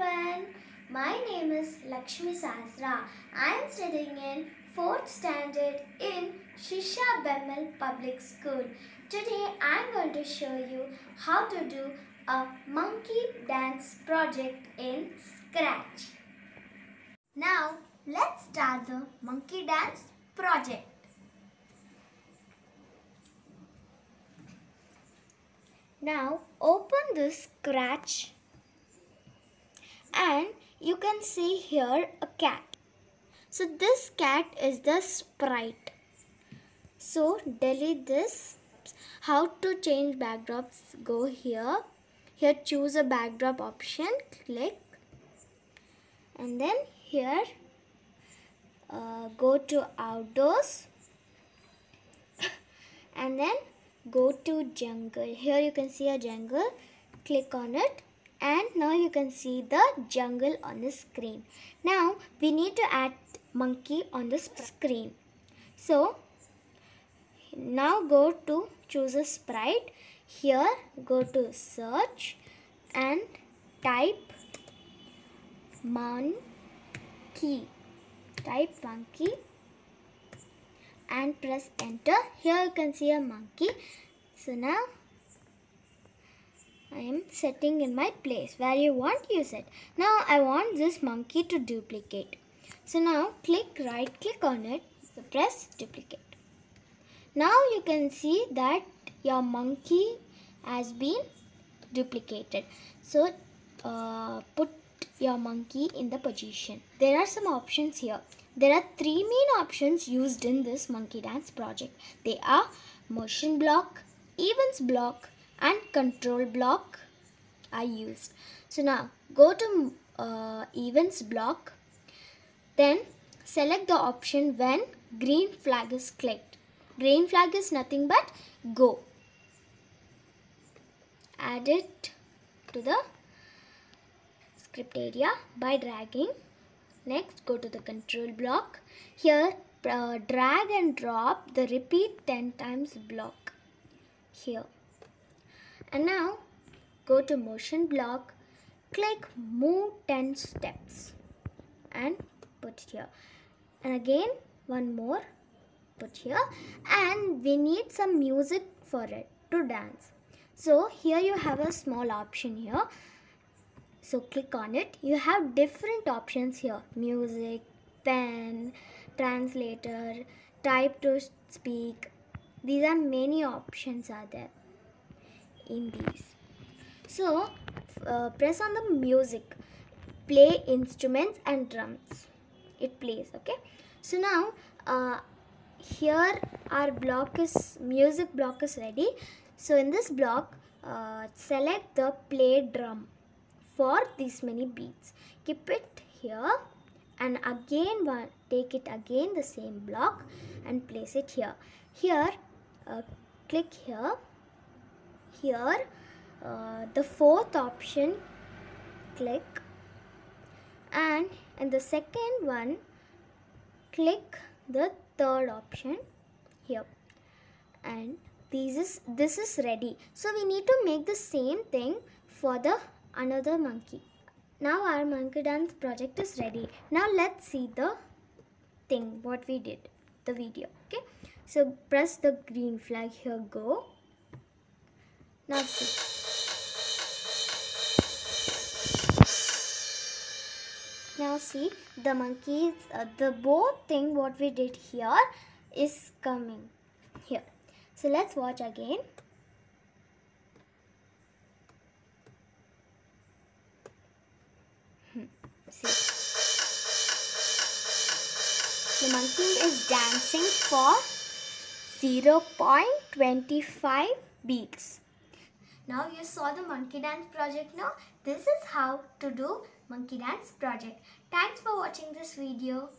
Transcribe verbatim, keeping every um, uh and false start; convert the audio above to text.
everyone, my name is Lakshmi Sahasra. I am studying in fourth standard in Shishabemel Public School. Today I am going to show you how to do a monkey dance project in Scratch. Now let's start the monkey dance project. Now open this Scratch and you can see here a cat. So this cat is the sprite. So delete this. How to change backdrops? Go here. Here choose a backdrop option. Click. And then here uh, go to outdoors. And then go to jungle. Here you can see a jungle. Click on it. And now you can see the jungle on the screen. Now we need to add monkey on the screen. So now go to choose a sprite. Here go to search and type monkey. Type monkey and press enter. Here you can see a monkey. So now I am setting in my place. Where you want, you set. Now I want this monkey to duplicate. So now click right click on it. So press duplicate. Now you can see that your monkey has been duplicated. So uh, put your monkey in the position. There are some options here. There are three main options used in this monkey dance project. They are motion block, events block, and control block are used. So now go to uh, events block. Then select the option when green flag is clicked. Green flag is nothing but go. Add it to the script area by dragging. Next go to the control block. Here uh, drag and drop the repeat ten times block here. And now go to motion block, click move ten steps and put here. And again one more, put here. And we need some music for it to dance. So here you have a small option here. So click on it. You have different options here. Music, pen, translator, type to speak. These are many options are there. In these. So uh, press on the music, play instruments and drums. It plays, okay. So now uh, here our block is music block is ready. So in this block uh, select the play drum for these many beats. Keep it here and again one, take it again the same block and place it here. Here uh, click here. Here uh, the fourth option click, and in the second one click the third option here, and this is this is ready. So we need to make the same thing for the another monkey. Now our monkey dance project is ready. Now let's see the thing what we did, the video, okay. So press the green flag here, go. Now see. Now see the monkeys, uh, the bow thing what we did here is coming here. So let's watch again. Hmm. See. The monkey is dancing for zero point two five beats. Now you saw the monkey dance project. Now this is how to do monkey dance project. Thanks for watching this video.